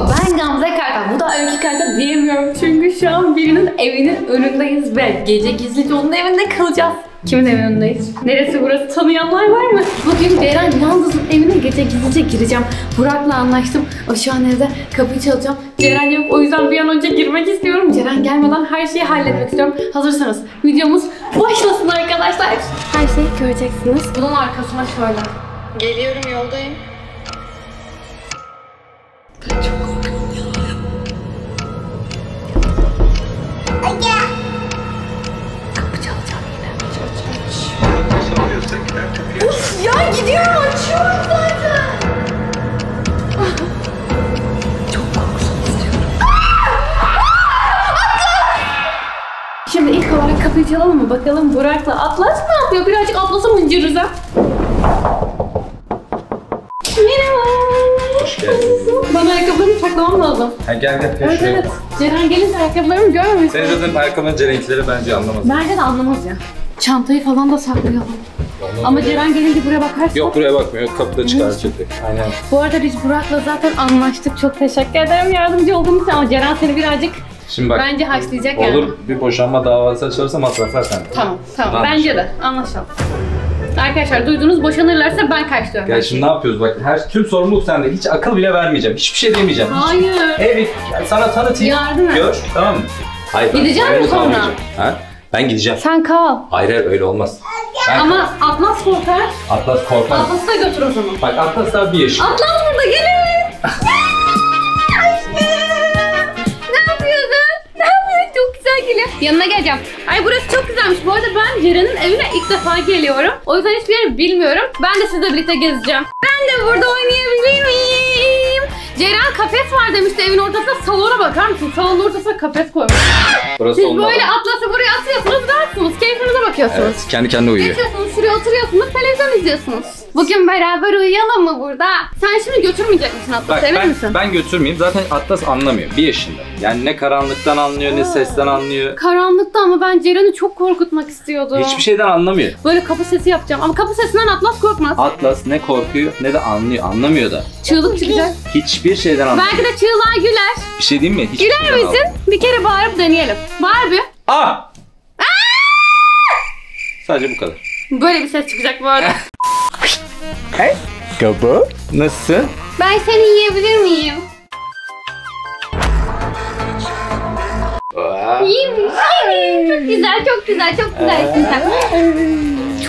Merhaba, ben Gamze Karta. Bu da Öykü Karta diyemiyorum çünkü şu an birinin evinin önündeyiz ve gece gizlice onun evinde kalacağız. Kimin evinin önündeyiz? Neresi burası? Tanıyanlar var mı? Bugün Ceren Yaldız'ın evine gece gizlice gireceğim. Burak'la anlaştım. O şu an evde, kapıyı çalacağım. Ceren yok, o yüzden bir an önce girmek istiyorum. Ceren gelmeden her şeyi halletmek istiyorum. Hazırsanız videomuz başlasın arkadaşlar. Her şeyi göreceksiniz. Bunun arkasına şöyle. Geliyorum, yoldayım. Ya gidiyorum, açıyorum zaten. Çok korkusunu istiyorum. Şimdi ilk olarak kapıyı çalalım mı? Bakalım Burak'la Atlas ne yapıyor? Birazcık Atlas'a mıncırırız ha? Merhaba. Hoş geldiniz. Bana ayakkabılarımı saklamam lazım. Ha, gel evet, şuraya. Evet. Ceren gelince ayakkabılarımı görmemiş. Sen zaten ayakkabının Ceren'inkileri bence anlamaz. Bence de anlamaz ya. Çantayı falan da saklayalım. Ama Ceren gelince buraya bakarsa... Yok, buraya bakmıyor. Kapıda çıkartacak. Aynen. Bu arada biz Burak'la zaten anlaştık. Çok teşekkür ederim yardımcı olduğun için ama Ceren seni birazcık şimdi bence haşlayacak yani. Olur, bir boşanma davası açılırsa masraflar sende. Tamam. Bence de. Anlaşalım. Arkadaşlar duydunuz, boşanırlarsa ben kaçtıyorum. Ya şimdi ne yapıyoruz bak, tüm sorumluluk sende. Hiç akıl bile vermeyeceğim. Hiçbir şey demeyeceğim. Hayır. Evet, sana tanıtayım. Yardım et. Gör, tamam mı? Hayır, gideceğim mi sonra? Ha? Ben gideceğim. Sen kal. Hayır, öyle olmaz. Ben ama kal. Atlas korkar. Atlas korkar. Atlas'ı da götür o zaman. Bak Atlas daha bir yaşıyor. Atlas burada, gelin. Ne yapıyorsun? Ne yapıyorsun? Çok güzel geliyor. Yanına geleceğim. Ay burası çok güzelmiş. Bu arada ben Ceren'in evine ilk defa geliyorum. O yüzden hiçbir yeri bilmiyorum. Ben de sizle birlikte gezeceğim. Ben de burada oynayabilir miyim? Ceren kafes var demişti evin ortasında. Salona bakar mısın? Salonun ortasına kafes koymuş. Burası siz olmadan böyle Atlas'ı buraya atıyorsunuz, dağıtsınız, keyfinize bakıyorsunuz. Evet, kendi kendine uyuyor. Geçiyorsunuz, şuraya oturuyorsunuz, televizyon izliyorsunuz. Bugün beraber uyuyalım mı burada? Sen şimdi götürmeyecek misin Atlas'ı, emin misin? Ben götürmeyeyim. Zaten Atlas anlamıyor. Bir yaşında. Yani ne karanlıktan anlıyor, ne sesten anlıyor. Karanlıkta ama ben Ceren'i çok korkutmak istiyordum. Hiçbir şeyden anlamıyor. Böyle kapı sesi yapacağım ama kapı sesinden Atlas korkmaz. Atlas ne korkuyor ne de anlıyor. Anlamıyor da. Çığlık çıkacak. Hiçbir şeyden anlamıyor. Belki de çığlığa güler. Bir şey diyeyim mi? Hiç güler misin? Bir kere bağırıp deneyelim. Bağır bir. Aa! Sadece bu kadar. Böyle bir ses çıkacak bu arada. Hey, GoPro. Nasılsın? Ben seni yiyebilir miyim? Yiyeyim. Çok güzelsin sen.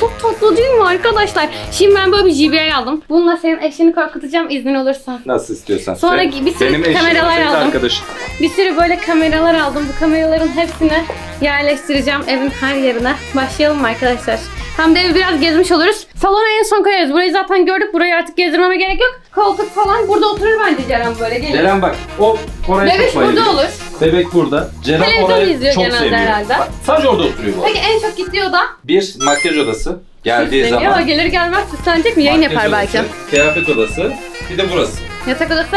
Çok tatlı değil mi arkadaşlar? Şimdi ben böyle bir JBR aldım. Bununla senin eşini korkutacağım iznin olursa. Nasıl istiyorsan. Sonra bir sürü benim kameralar aldım. Arkadaşım. Bir sürü böyle kameralar aldım. Bu kameraların hepsini yerleştireceğim evin her yerine. Başlayalım arkadaşlar. Hem de evi biraz gezmiş oluruz. Salona en son koyarız. Burayı zaten gördük. Burayı artık gezdirmeme gerek yok. Koltuk falan burada oturur bence Ceren böyle. Gelin. Ceren bak. O oraya bebek burada gidiyor. Olur. Bebek burada. Ceren orayı izliyor çok seviyor. Herhalde. Bak, sadece orada oturuyor bu. Peki en çok gittiği oda? Bir, makyaj odası. Geldiği süsleniyor zaman. Gelir gelmez süslenecek mi? Yayın yapar odası, belki. Kıyafet odası. Bir de burası. Yatak odası?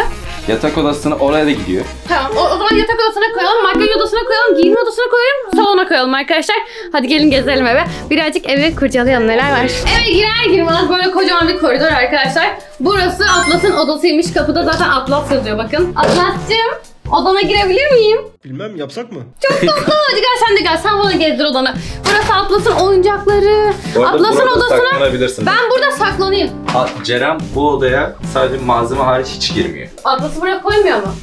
Yatak odasına oraya da gidiyor. Tamam o zaman yatak odasına koyalım, makyaj odasına koyalım, giyinme odasına koyalım, salona koyalım arkadaşlar. Hadi gelin gezelim eve. Birazcık evi kurcalayalım, neler var. Eve girer girmez böyle kocaman bir koridor arkadaşlar. Burası Atlas'ın odasıymış. Kapıda zaten Atlas yazıyor bakın. Atlas'cığım odana girebilir miyim? Bilmem, yapsak mı? Çok tatlı. Hadi gel sen de gel. Sen bana gezdir odanı. Burası Atlas'ın oyuncakları. Atlas'ın odasına. Ben burada saklanayım. Ceren bu odaya sadece malzeme hariç hiç girmiyor. Atlas'ı buraya koymuyor mu?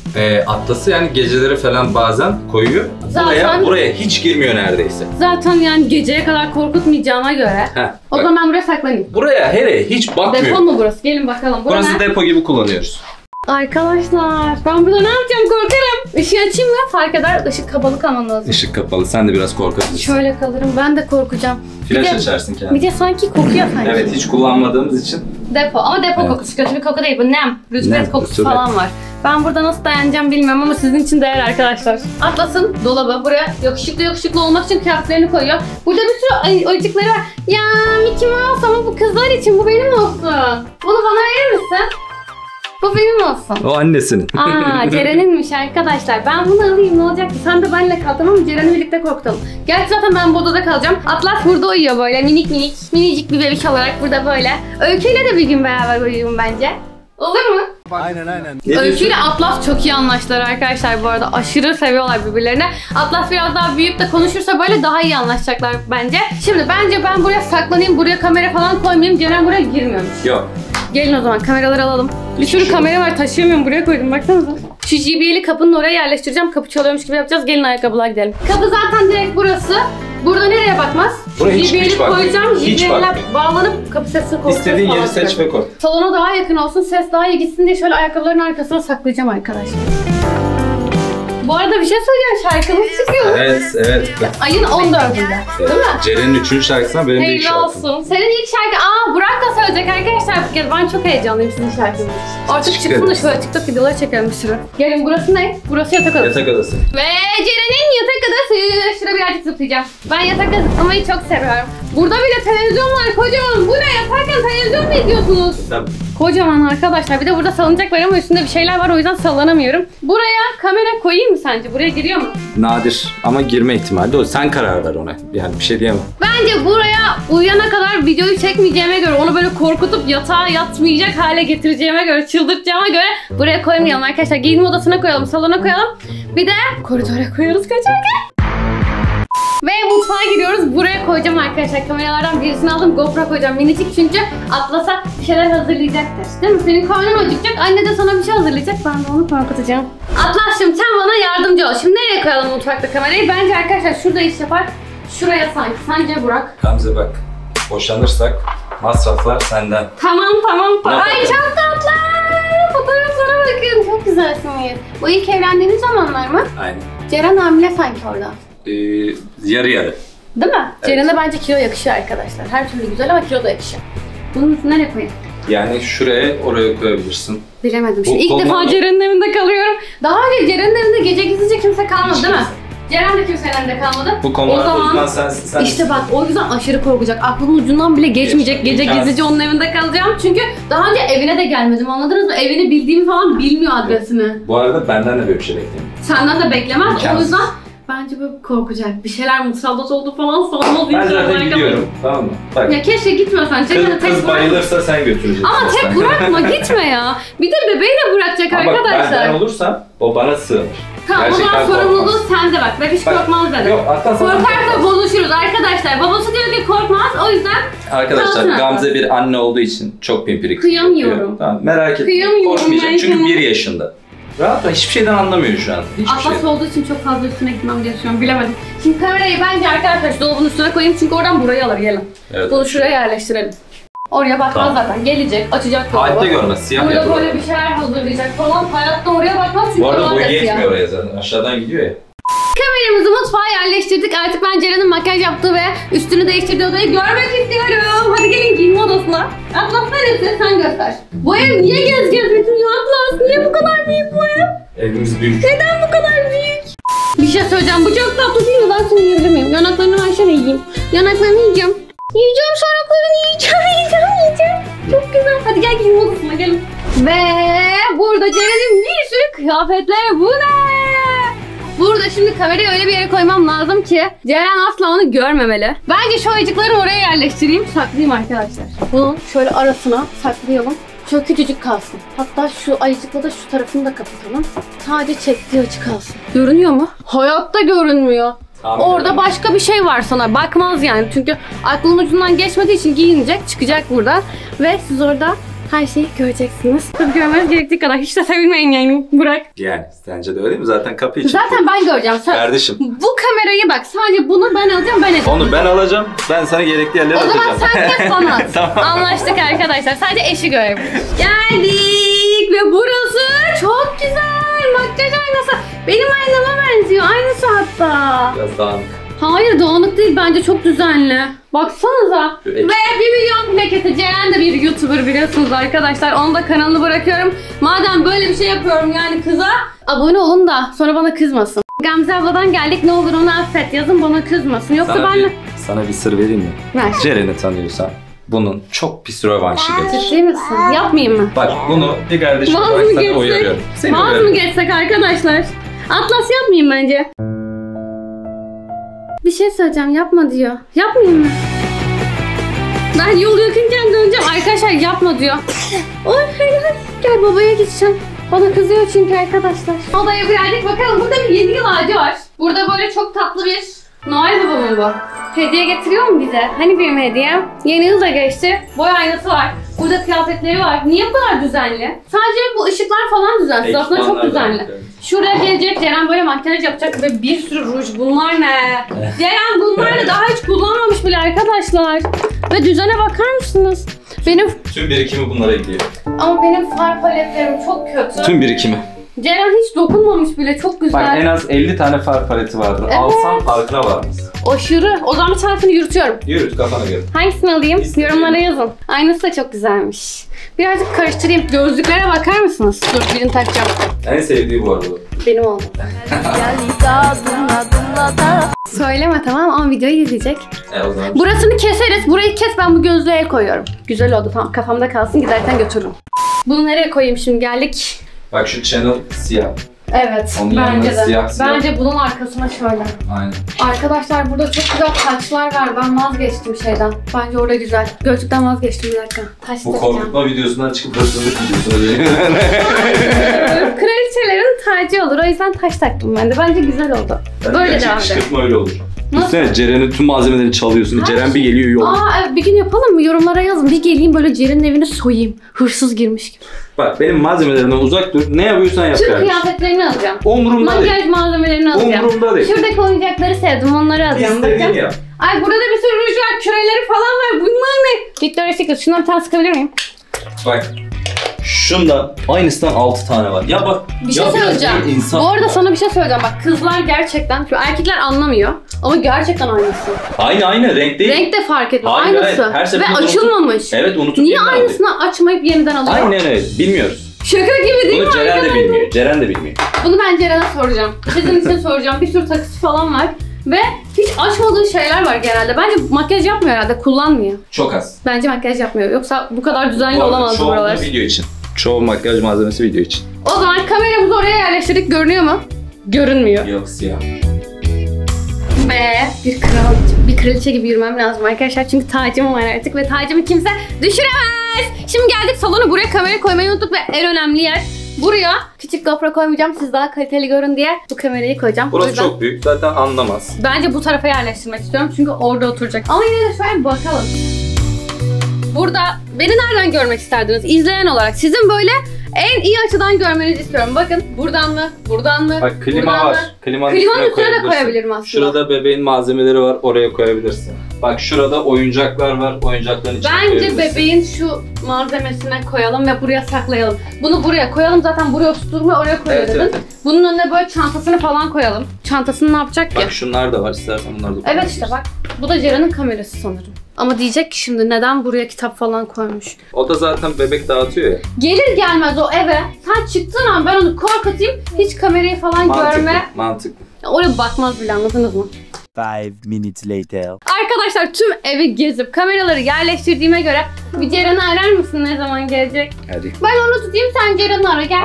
Atlas'ı yani geceleri falan bazen koyuyor. Zaten buraya hiç girmiyor neredeyse. Zaten yani geceye kadar korkutmayacağıma göre. Heh, o zaman ben buraya saklanayım. Buraya hele hiç bakmıyor. Depo mu burası? Gelin bakalım. Burası depo gibi kullanıyoruz. Arkadaşlar ben burada ne yapacağım, korkarım. Işığı açayım mı? Fark eder. Işık kapalı kalman lazım. Işık kapalı. Sen de biraz korkarsın. Şöyle kalırım. Ben de korkacağım. Flaş açarsın kendini. Bir de sanki kokuyor sanki. Evet, hiç kullanmadığımız için. Depo. Ama depo kokusu. Kötü bir koku değil. Bu nem. Rüzgar kokusu falan var. Ben burada nasıl dayanacağım bilmiyorum ama sizin için değer arkadaşlar. Atlas'ın dolabı. Buraya yakışıklı olmak için kıyafetlerini koyuyor. Burada bir sürü ayıcıkları var. Ya Mickey Mouse ama bu kızlar için. Bu benim olsun. Bunu bana verir misin? Bu benim olsun. O annesinin. Ceren'inmiş arkadaşlar. Ben bunu alayım, ne olacak ki? Sen de benimle kal, tamam mı? Ceren'i birlikte korkutalım. Gerçi zaten ben bu odada kalacağım. Atlas burada uyuyor böyle minicik bir bebek olarak burada böyle. Öykü'yle de bir gün beraber uyuyun bence. Olur mu? Aynen aynen. Öykü ile Atlas çok iyi anlaştılar arkadaşlar bu arada. Aşırı seviyorlar birbirlerini. Atlas biraz daha büyüyüp de konuşursa böyle daha iyi anlaşacaklar bence. Şimdi bence ben buraya saklanayım, buraya kamera falan koymayayım. Ceren buraya girmiyormuş. Yok. Gelin o zaman kameraları alalım. Bir sürü kamera var, taşıyamıyorum, buraya koydum baksanıza. Şu JBR'li kapının oraya yerleştireceğim. Kapı çalıyormuş gibi yapacağız. Gelin ayakkabılar gidelim. Kapı zaten direkt burası. Burada nereye bakmaz? JBR'li koyacağım. JBR'le bağlanıp kapı sesini koyacağım. İstediğin yeri seç ve koy. Salona daha yakın olsun, ses daha iyi gitsin diye şöyle ayakkabıların arkasına saklayacağım arkadaşlar. Bu arada bir şey söyleyeceğim, şarkımız çıkıyor. Evet. Ayın 14'ünde, değil mi? Ceren'in 3. şarkısına benim de ilk şarkım. Hayırlı olsun. Senin ilk şarkı, Burak da söyleyecek arkadaşlar bu kez. Ben çok heyecanlıyım sizin şarkınız için. Artık çıksın da şöyle TikTok videoları çekelim bir sürü. Gelin, burası ne? Burası yatak odası. Yatak odası. Ve Ceren'in yatak odası. Şurada birazcık zıplayacağım. Ben yatak zıplamayı çok seviyorum. Burada bile televizyon var kocaman. Bu ne? Yatarken televizyon mu izliyorsunuz? Tabii. Kocaman arkadaşlar. Bir de burada salınacak var ama üstünde bir şeyler var, o yüzden sallanamıyorum. Buraya kamera koyayım mı sence? Buraya giriyor mu? Nadir ama girme ihtimali de o. Sen karar ver ona. Yani bir şey diyemem. Bence buraya uyuyana kadar videoyu çekmeyeceğime göre, onu böyle korkutup yatağa yatmayacak hale getireceğime göre, çıldırtacağıma göre buraya koymayalım arkadaşlar. Giyinme odasına koyalım, salona koyalım. Bir de koridora koyarız kaçarken. Ve mutfağa gidiyoruz. Buraya koyacağım arkadaşlar. Kameralardan birisini aldım. GoPro koyacağım. Minicik, çünkü Atlas'a bir şeyler hazırlayacaktır. Değil mi? Senin karnın acıkacak. Anne de sana bir şey hazırlayacak. Ben de onu korkutacağım. Atlas'cığım sen bana yardımcı ol. Şimdi nereye koyalım mutfakta kamerayı? Bence arkadaşlar şurada iş yapar. Şuraya sanki. Sence Burak? Gamze bak. Boşanırsak masraflar senden. Tamam. Ay çok tatlı. Fotoğraflara bakın. Çok güzelsiniz. Bu ilk evlendiğiniz zamanlar mı? Aynen. Ceren hamile sanki orada. Yarı. Değil mi? Evet. Ceren'e bence kilo yakışıyor arkadaşlar. Her türlü güzel ama kilo da yakışıyor. Bunun için nereye koyayım? Yani şuraya, oraya koyabilirsin. Bilemedim. Şimdi ilk defa Ceren'in evinde kalıyorum. Daha önce Ceren'in evinde gece gizlice kimse kalmadı değil mi? Ceren de kimsenin evinde kalmadı. Bu konuda uzman sensin. İşte bak, o yüzden aşırı korkacak. Aklımın ucundan bile geçmeyecek. Gece gizlice onun evinde kalacağım. Çünkü daha önce evine de gelmedim, anladınız mı? Evini bildiğimi falan bilmiyor, adresini. Evet. Bu arada benden de böyle bir şey bekliyorum. Senden de beklemez. O yüzden bence böyle korkacak. Bir şeyler musallat oldu falan sanmaz. Ben zaten gidiyorum. Tamam mı? Bak. Ya keşke gitmesen. Kız bayılırsa sen götüreceksin. Ama tek bırakma, gitme ya. Bir de bebeği de bırakacak ama arkadaşlar. Ama benden olursa o bana sığınır. Tamam, gerçekten o zaman sorumluluğu sende bak. Ben hiç korkmaz dedim. Yok, korkarsa bozuşuruz arkadaşlar. Babası diyor ki korkmaz, o yüzden arkadaşlar Gamze bir anne olduğu için çok pimpirik. Kıyamıyorum. Tamam, merak etme. Korkmayacak çünkü 1 yaşında. Rahatla, hiçbir şeyden anlamıyor şu an. Atlas olduğu için çok fazla üstüne gitmem diye düşünüyorum, bilemedim. Şimdi kamerayı bence arkadaşlar dolabın üstüne koyayım çünkü oradan burayı alır, gelin. Evet. Bunu şuraya yerleştirelim. Oraya bakmaz zaten, gelecek, açacak dolabı. Hayatta görmez, siyah yapalım. Burada böyle bir şeyler hazırlayacak falan, hayatta oraya bakmaz çünkü bu arada boyu yetmiyor oraya zaten, aşağıdan gidiyor ya. Kameramızı mutfağa yerleştirdik. Artık ben Ceren'in makyaj yaptığı ve üstünü değiştirdiği odayı görmek istiyorum. Hadi gelin giyinme odasına. Atlas neresi? Sen göster. Bu ev niye gezeceğiz bütün ya Atlas? Niye bu kadar büyük bu ev? Evimiz büyük. Neden bu kadar büyük? Bir şey söyleyeceğim. Bu çok tatlı değil mi? Ben seni yiyebilir miyim? Yanaklarını ben şöyle yiyeyim. Yanaklarını yiyeceğim. Yiyeceğim, şaraplarını yiyeceğim. Çok güzel. Hadi gel giyinme odasına gelin. Ve burada Ceren'in bir sürü kıyafetleri. Bu ne? Burada şimdi kamerayı öyle bir yere koymam lazım ki Ceren asla onu görmemeli. Bence şu ayıcıkları oraya yerleştireyim, saklayayım arkadaşlar. Bunun şöyle arasına saklayalım. Şöyle küçücük kalsın. Hatta şu ayıcıkla da şu tarafını da kapatalım. Sadece çektiği açı kalsın. Görünüyor mu? Hayatta görünmüyor. Tamam, orada yani başka bir şey var, sana bakmaz yani. Çünkü aklının ucundan geçmediği için giyinecek, çıkacak burada. Ve siz orada her şeyi göreceksiniz. Tabii görmeniz gerektiği kadar. Hiç de sevinmeyin yani Burak. Yani sence de öyle mi? Zaten kapıyı çekiyor. Zaten ben göreceğim. Sen, kardeşim. Bu kamerayı bak. Sadece bunu ben alacağım. Ben edeceğim. Onu ben alacağım. Ben sana gerekli yerlere atacağım. O zaman sen kes bana at. Tamam. Anlaştık arkadaşlar. Sadece eşi görebiliriz. Geldik ve burası çok güzel. Makyaj aynası. Benim aynama benziyor. Aynısı hatta. Biraz dağınık. Hayır, dağınık değil, bence çok düzenli. Baksanıza. Evet. Ve 1 milyon plaketi. Ceren de bir YouTuber biliyorsunuz arkadaşlar. Onun da kanalını bırakıyorum. Madem böyle bir şey yapıyorum yani kıza, abone olun da sonra bana kızmasın. Gamze abladan geldik, ne olur onu affet yazın, bana kızmasın. Yoksa sana bir sır vereyim mi? Ver. Ceren'i tanıyorsan bunun çok pis rövanşı gelir. Ciddi misin? Yapmayayım mı? Bak bunu bir kardeşim olarak sana uyarıyorum. Vaz mı geçsek arkadaşlar? Atlas yapmayayım bence. Bir şey söyleyeceğim, yapma diyor. Yapmayayım mı? Ben yol yakınken döneceğim. Arkadaşlar yapma diyor. Oy hayır. Gel babaya gideceğim. Bana kızıyor çünkü arkadaşlar. Odaya geldik. Bakalım burada bir 7 yıl ağacı var. Burada böyle çok tatlı bir Noel Baba mı bu? Hediye getiriyor mu bize? Hani benim hediyem? Yeni yıl da geçti. Boy aynası var. Burada kıyafetleri var. Niye bu kadar düzenli? Sadece bu ışıklar falan düzensiz. Aslında çok düzenli. Evet. Şuraya gelecek Ceren böyle makyaj yapacak ve bir sürü ruj. Bunlar ne? Ceren bunlarla daha hiç kullanmamış bile arkadaşlar. Ve düzene bakar mısınız? Benim... Tüm birikimi bunlara gidiyor. Ama benim far paletlerim çok kötü. Tüm birikimi. Ceren hiç dokunmamış bile. Çok güzel. Bak en az 50 tane far paleti vardır. Evet. Alsam farkına varmış. Aşırı. O zaman bir tanesini yürütüyorum. Yürüt kafana göre. Hangisini alayım? Yorumlara yazın. Aynası da çok güzelmiş. Birazcık karıştırayım. Gözlüklere bakar mısınız? Dur birini takacağım. En sevdiği bu arada. Benim oldu. Söyleme tamam ama videoyu izleyecek. O zaman. Burasını keseriz. Burayı kes, ben bu gözlüğe el koyuyorum. Güzel oldu tamam, kafamda kalsın, giderken götürürüm. Bunu nereye koyayım şimdi, geldik. Bak şu channel siyah. Evet, onun bence de. Siyah, siyah. Bence bunun arkasına şöyle. Aynen. Arkadaşlar burada çok güzel taçlar var. Ben vazgeçtim şeyden. Bence orada güzel. Gözlükten vazgeçtim bir dakika. Taç bu korkutma videosundan çıkıp hırsızlık videosuna kraliçelerin tacı olur. O yüzden taç taktım ben de. Bence güzel oldu. Ben böyle devam edelim. Çıkma öyle olur. Düşünsene Ceren'in tüm malzemelerini çalıyorsun. Hayır. Ceren bir geliyor yok. Aa, bir gün yapalım mı? Yorumlara yazın. Bir geleyim böyle Ceren'in evini soyayım. Hırsız girmiş gibi. Bak benim malzemelerimden uzak dur. Ne yapıyorsan yap. Şu kıyafetlerini alacağım. Umurumda değil. Makyaj malzemelerini alacağım. Umurumda değil. Şuradaki oyuncakları sevdim. Onları alacağım. Ay burada da bir sürü ruj var. Küreleri falan var. Bunlar ne? Victoria's Secret. Şundan bir tane sıkabilir miyim? Bak. Şundan aynısından 6 tane var. Ya bak. Bir şey söyleyeceğim. Bu arada sana bir şey söyleyeceğim. Bak kızlar gerçekten, şu erkekler anlamıyor ama gerçekten aynısı. Aynı renk değil. Renk de fark etmez. Hayır, aynısı. Hayır. Ve açılmamış. Evet unutup. Niye aynısını açmayıp yeniden alıyor? Aynen öyle. Bilmiyoruz. Şaka gibi değil mi? Bunu Ceren de bilmiyor. Ceren de bilmiyor. Bunu ben Ceren'e soracağım. Sizin için soracağım. Bir sürü taksi falan var. Ve hiç açmadığı şeyler var genelde. Bence makyaj yapmıyor herhalde. Kullanmıyor. Çok az. Bence makyaj yapmıyor. Yoksa bu kadar düzenli olamaz buralar. Çoğu video için. Çoğu makyaj malzemesi video için. O zaman kameramızı oraya yerleştirdik. Görünüyor mu? Görünmüyor. Yok siyah. Bir kraliçe gibi yürümem lazım arkadaşlar. Çünkü tacım var artık ve tacımı kimse düşüremez. Şimdi geldik salona. Buraya kamera koymayı unuttuk ve en önemli yer. Buraya küçük GoPro koymayacağım. Siz daha kaliteli görün diye bu kamerayı koyacağım. Burası yüzden... çok büyük. Zaten anlamaz. Bence bu tarafa yerleştirmek istiyorum. Çünkü orada oturacak. Ama yine de şöyle bakalım. Burada beni nereden görmek isterdiniz? İzleyen olarak sizin böyle en iyi açıdan görmenizi istiyorum. Bakın buradan mı? Buradan mı? Bak klima buradan var. Klimanın üstüne de koyabilirim aslında. Şurada bebeğin malzemeleri var. Oraya koyabilirsin. Bak şurada oyuncaklar var. Oyuncakların içine koyabilirsin. Bence bebeğin şu malzemesine koyalım ve buraya saklayalım. Bunu buraya koyalım. Zaten buraya tutturma oraya koyalım. Evet, evet. Bunun önüne böyle çantasını falan koyalım. Çantasını ne yapacak ki? Bak şunlar da var. İstersen bunları da koyabilirsin. Evet işte bak. Bu da Ceren'in kamerası sanırım. Ama diyecek ki şimdi neden buraya kitap falan koymuş. O da zaten bebek dağıtıyor ya. Gelir gelmez o eve. Sen çıktığın an ben onu korkutayım. Hiç kamerayı falan görme. Mantıklı. Oraya bakmaz bile, anladınız mı? 5 minutes later. Arkadaşlar tüm evi gezip kameraları yerleştirdiğime göre bir Ceren'i arar mısın, ne zaman gelecek? Hadi. Ben onu tutayım, sen Ceren'i ara gel.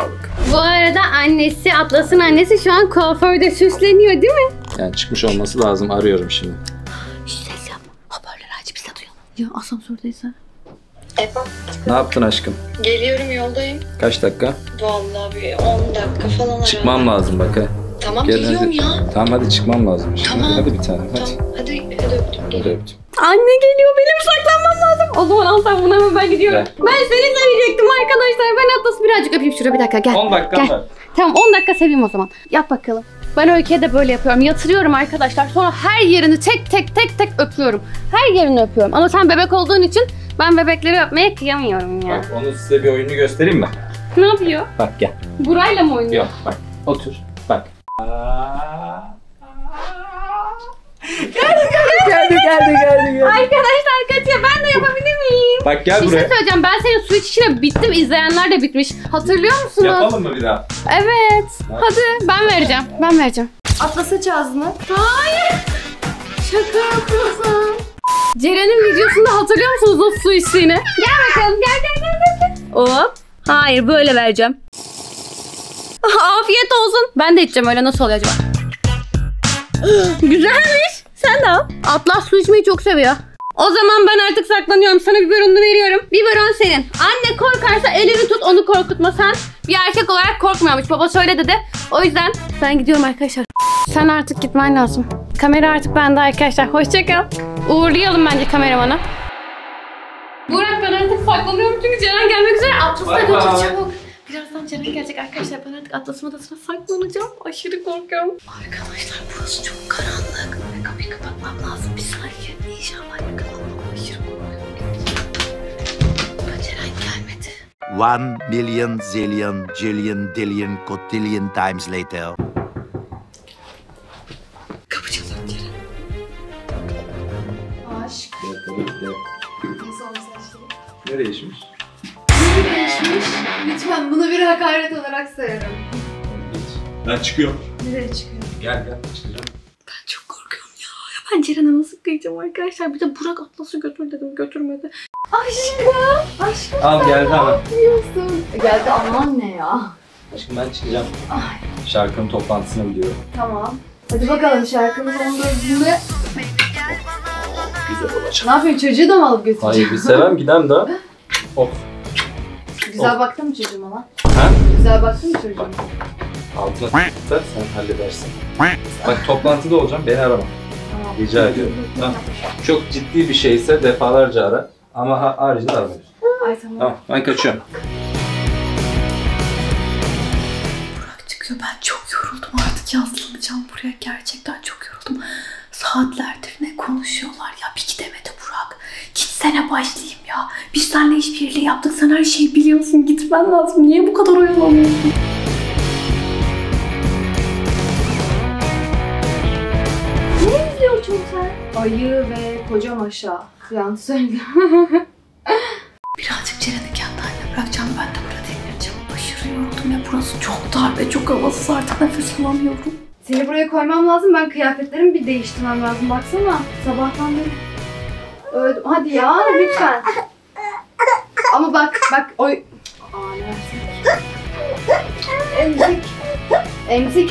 Bu arada annesi, Atlas'ın annesi şu an kuaförde süsleniyor değil mi? Yani çıkmış olması lazım, arıyorum şimdi. Ya asansördeysen. Efendim? Ne yaptın aşkım? Geliyorum, yoldayım. Kaç dakika? Vallahi bir 10 dakika falan arada. Çıkmam lazım bak ha. Tamam gel, geliyorum hadi. Ya. Tamam hadi çıkmam lazım. Şimdi. Tamam. Hadi bir tane hadi. Tamam. Hadi öptüm. Hadi öptüm. Anne geliyor, benim saklanmam lazım. O zaman al sen bunu, hemen ben gidiyorum. Gel. Ben seni sevecektim arkadaşlar. Ben Atlas'ı birazcık öpeyim, şuraya bir dakika gel. 10 dakika gel. Var. Tamam 10 dakika seveyim o zaman. Yap bakalım. Ben Öykü'ye de böyle yapıyorum. Yatırıyorum arkadaşlar. Sonra her yerini tek tek öpüyorum. Her yerini öpüyorum. Ama sen bebek olduğun için ben bebekleri öpmeye kıyamıyorum ya. Bak onu size bir oyunu göstereyim mi? Ne yapıyor? Bak gel. Burayla mı oynuyor? Yok bak. Otur. Bak. Geldi. Arkadaşlar kaçıyor. Ben de yapabilir miyim? Bak gel buraya. Bir şey söyleyeceğim. Ben senin su içişine bittim. İzleyenler de bitmiş. Hatırlıyor musunuz? Yapalım mı bir daha? Evet. Hadi. Ben vereceğim. Atlas'a çağızını. Hayır. Şaka yapıyorsun. Ceren'in videosunda hatırlıyor musunuz o su içtiğini? Gel bakalım. Gel. Hop. Hayır böyle vereceğim. Afiyet olsun. Ben de içeceğim. Öyle nasıl oluyor acaba? Güzelmiş. Sen de al. Atlas su içmeyi çok seviyor. O zaman ben artık saklanıyorum. Sana biberonunu veriyorum. Biberon senin. Anne korkarsa elini tut, onu korkutma sen. Bir erkek olarak korkmuyormuş. Baba şöyle dedi. O yüzden ben gidiyorum arkadaşlar. Sen artık gitmen lazım. Kamera artık bende arkadaşlar. Hoşçakal. Uğurlayalım bence kameramanı. Burak ben artık saklanıyorum çünkü Ceren gelmek üzere. Atlas'a götür çabuk. Birazdan Ceren gelecek arkadaşlar. Ben artık Atlas'ın odasına saklanacağım. Aşırı korkuyorum. Arkadaşlar burası çok karanlık. Kapıyı kapatmam lazım. Bir saniye. İnşallah yakalanmam. Aşırı korkuyorum. Ben Ceren gelmedi. 1 milyon zillion jillion dillion cotillion times later. Ne değişmiş? Ne değişmiş? Lütfen bunu bir hakaret olarak sayarım. Ben çıkıyorum. Nereye çıkıyorum? Gel gel çıkacağım. Ben çok korkuyorum ya. Ben Ceren'e nasıl kıyacağım arkadaşlar? Bir de Burak Atlas'ı götür dedim, götürmedi. Aşkım! Aşkım al, sen ne yapıyorsun? Geldi aman ne ya? Aşkım ben çıkacağım. Ay. Şarkının toplantısına gidiyorum. Tamam. Hadi bakalım şarkımız 14'ünde. Ne yapıyorsun? Çocuğu da mı alıp götüreceğim? Hayır, bir sevem gidem daha. Of. Güzel of. Baktın mı çocuğuma lan? Ha? Güzel baktın mı çocuğuma? Altına s***lar sen halledersin. Bak toplantıda olacağım, beni arama. Tamam. Rica ediyorum. Tamam. Çok ciddi bir şeyse defalarca ara. Ama haricinde aramayız. Ay tamam. Tamam, ben kaçıyorum. Burak çıkıyor, ben çok yoruldum artık yazılamayacağım buraya. Gerçekten çok yoruldum. Saatlerdir ne konuşuyorlar ya, bir gidemedi Burak. Gitsene başlayayım ya. Biz seninle işbirliği yaptık, sen her şeyi biliyorsun. Gitmen lazım, niye bu kadar oyalanıyorsun? Ne izliyorsun sen? Ayı ve kocam aşağı. Yani söyle. Birazcık Ceren'i kendi haline bırakacağım, ben de burada dinleyeceğim. Aşırı yoruldum ya, burası çok dar ve çok havasız, artık nefes alamıyorum. Seni buraya koymam lazım. Ben kıyafetlerimi bir değiştirmem lazım. Baksana. Sabahtan beri öldüm. Hadi ya lütfen. Ama bak bak oy. Aa ne versin? Emzik. Emzik.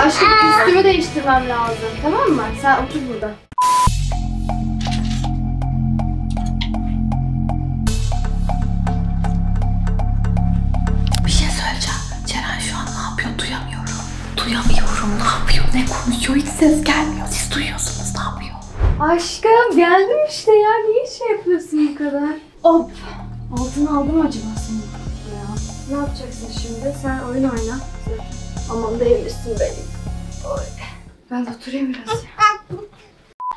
Aşkım üstümü değiştirmem lazım. Tamam mı? Sen otur burada. Bir şey söyleyeceğim. Ceren şu an ne yapıyor? Duyamıyorum. Ne yapıyor? Ne konuşuyor? Hiç ses gelmiyor. Siz duyuyorsunuz. Ne yapıyor? Aşkım geldim işte ya. Niye şey yapıyorsun bu kadar? Hop! Altını aldım acaba senin? Ya. Ne yapacaksın şimdi? Sen oyun oyna. Aman değilmişsin benim. Oy. Ben de oturayım biraz ya.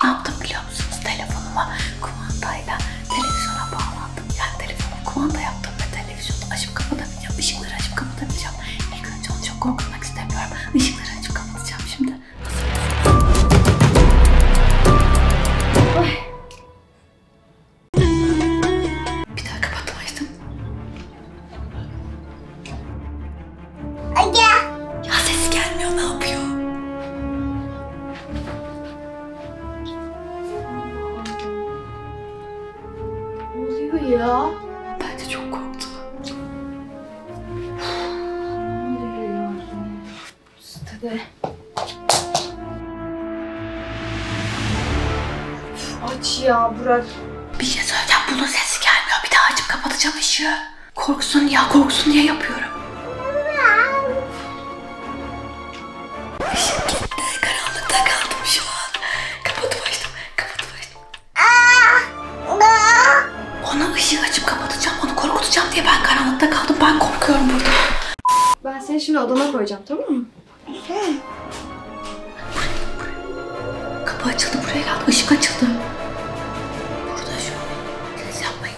Ne yaptım biliyor musunuz? Telefonuma kumandayla televizyona bağlandım. Yani telefonuma kumanda yaptım ve televizyonu açıp kapatabileceğim. Işıkları açıp kapatabileceğim. İlk önce onu çok korkutmak istemiyorum. Işıkları açıp kapatacağım şimdi. Ay. Bir daha kapatmaydım. Aga. Ya ses gelmiyor, ne yapıyor? Ne oluyor ya? Bence çok korktu. Aç ya Burak. Bir şey söyleyeceğim, bunun sesi gelmiyor. Bir daha açıp kapatacağım ışığı. Korksun ya, korksun diye yapıyorum. Işık gitti, karanlıkta kaldım şu an. Kapatıp açtım, kapatıp açtım. Ona ışığı açıp kapatacağım, onu korkutacağım diye ben karanlıkta kaldım. Ben korkuyorum burada. Ben seni şimdi odama koyacağım, tamam mı? Buraya. Kapı açıldı, buraya geldi. Işık açıldı. Burada şu an. Siz yapmayın.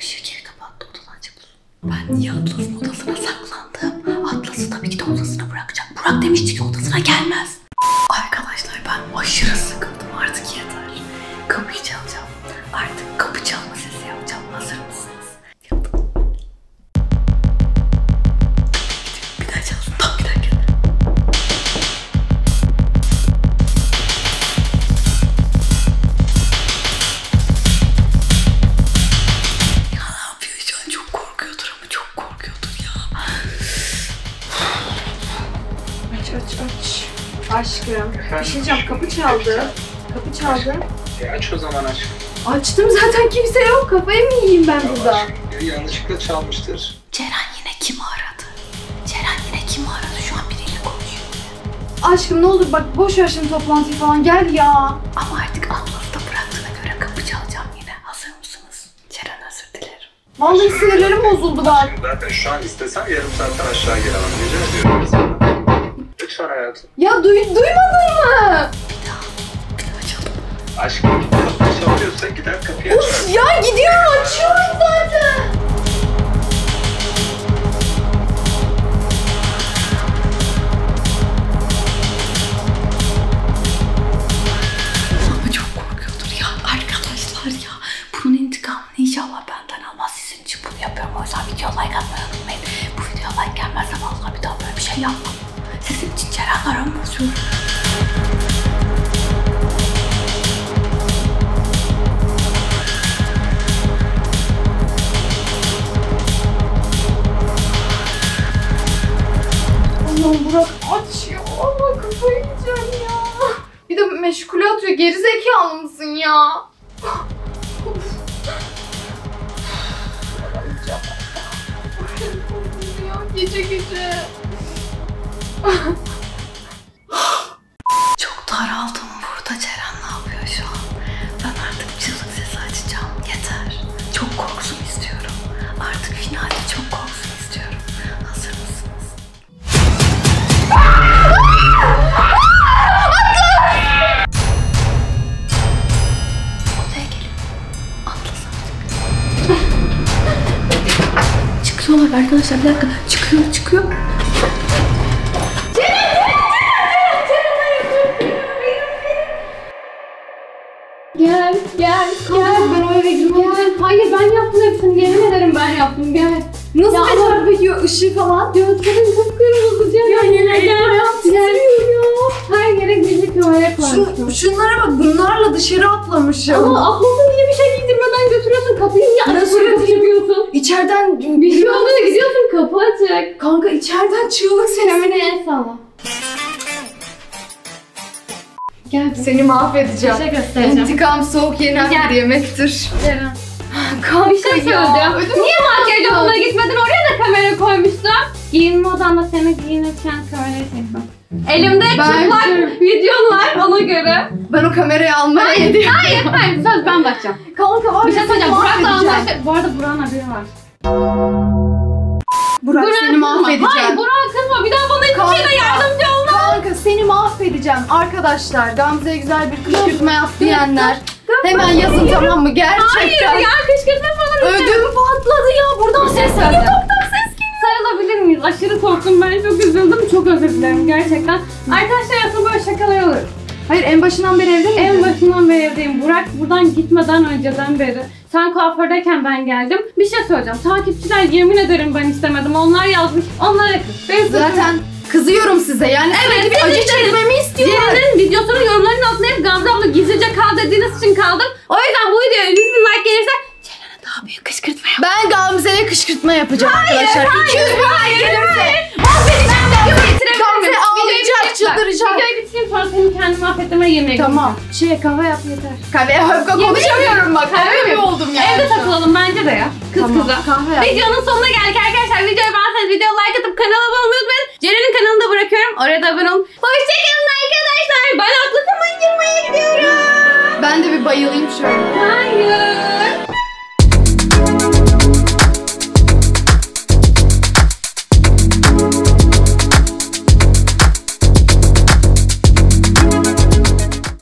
Işığı geri kapattı, odadan çıktı. Ben niye Atlas'ın odasına saklandım? Atlas'ı tabii ki de odasına bırakacak. Burak demişti ki odasına gelmez. Arkadaşlar ben aşırı sıkıldım, artık yeter. Kapıyı çalacağım. Artık kapı çalma sesi yapacağım. Hazır mısınız? Yaptım. Bir daha çalsın. Tam bir daha geldim. Aşkım, bir şey diyeceğim, kapı çaldı. Kapı çaldı. Aç o zaman aşkım. Açtım zaten, kimse yok. Kafayı mı yiyeyim ben burada? Yanlışlıkla çalmıştır. Ceren yine kimi aradı? Ceren yine kimi aradı? Şu an biriyle konuşuyor. Aşkım ne olur bak, boş ver şimdi toplantıyı falan, gel ya. Ama artık Atlas'ta bıraktığına göre kapı çalacağım yine. Hazır mısınız? Ceren özür dilerim. Vallahi sinirlerim bozuldu bak. Zaten şu an istesem yarım saatten aşağı gelemem. Rica ediyorum. Lütfen hayatım. Ya duymadın mı? Bir daha açalım. Aşkım kapı çalıyorsa gider kapıyı açar. Of ya, gidiyorum, açıyorum zaten. Ama çok korkuyordur ya arkadaşlar ya. Bunun intikamını inşallah benden almaz. Sizin için bunu yapıyorum. O yüzden video like atmayı unutmayın. Bu video like gelmezse vallahi bir daha böyle bir şey yapmam. Sizin için Ceren aramazıyorum. Allah'ım Burak aç ya. Allah kafayı yiyeceğim ya. Bir de meşgule atıyor. Gerizekalı mısın ya? Gece gece. Çok daraldım burada. Ceren ne yapıyor şu an? Ben artık çığlık sesi açacağım. Yeter. Çok korksun istiyorum. Artık finalde çok korksun istiyorum. Hazır mısınız? Odaya gelin. Atlas artık. Çıkıyorlar arkadaşlar, bir dakika. Çıkıyor. Gel. Ben o eve girmeyeceğim. Hayır, ben yaptım hepsini. Yemin ederim ben yaptım. Gel. Nasıl becerdi peki o ışığı falan? Gözlerim kıpkırmızı. Ya yine yaptım. Her yere gizli kamera koymuştum. Şunlara bak, bunlarla dışarı atlamışım. Ama atlasın diye bir şey giydirmeden götürüyorsun. Kapıyı niye açıyorsun? İçeriden bir şey oldu da gidiyorsun, kapı açık. Kanka içeriden çığlık sesi. Kameraya salla. Gel. Seni mahvedeceğim. Bir şey göstereceğim. İntikam soğuk yenen bir yemektir. Ceren. Kanka bir şey söyleyeceğim. Niye makyaj odana gitmedin? Oraya da kamera koymuştum. Giyinme odanda seni giyinirken kamerayı çekmem. Elimde çıplak videon var, ona göre. Ben o kamerayı almaya gidiyorum. Hayır. Söz, ben bakacağım. Kanka var. Bir şey söyleyeceğim. Burak'la anlaştık. Bu arada Burak'ın haberi var. Burak seni mahvedeceğim. Hayır Burak kızma. Bir daha bana hiçbir şeyle yardımcı ol. Kanka seni mahvedeceğim arkadaşlar. Gamze'ye güzel bir kışkırtma yap diyenler. Hemen yazın, tamam mı? Gerçekten. Hayır ya, kışkırtma falan. Ödüm patladı ya. Buradan ses geldi. TikTok'tan ses geliyor. Sarılabilir miyiz? Aşırı korktum ben. Çok üzüldüm. Çok özür dilerim gerçekten. Arkadaşlar aslında böyle şakalar olur. Hayır, en başından beri evde miydin? En başından beri evdeyim. Burak buradan gitmeden önceden beri. Sen kuafördeyken ben geldim. Bir şey söyleyeceğim. Takipçiler, yemin ederim ben istemedim. Onlar yazmış. Onlara kız. Zaten kızıyorum size yani, evet, bir acı çekmemi istiyorlar. Ceren'in videosunun yorumlarının altına hep Gamze abla gizlice kal dediğiniz için kaldım. O yüzden bu videoya 100 bin like gelirse Ceren'e daha büyük kışkırtma yapacağım. Ben Gamze'ye kışkırtma yapacağım arkadaşlar. Hayır. Mahvedeceğim Gamze'yi. Gamze ağlayacak, çıldıracak. Videoyu bitireyim, sonra seni kendimi mahvetmeye yemeğe. Tamam. Kahve yap yeter. Kahve konuşamıyorum bak. Kahve mi oldum ya? Evde takılalım bence de ya. Kız kıza. Kahve yap. Videonun sonuna geldik arkadaşlar. Videoyu beğenseniz videoya like atıp kanala abone olmayı unutmayın. Ceren'in kanalını da bırakıyorum. Oraya da abone olun. Hoşçakalın arkadaşlar. Ben Atlas'a mıncırmaya gidiyorum. Ben de bir bayılayım şöyle.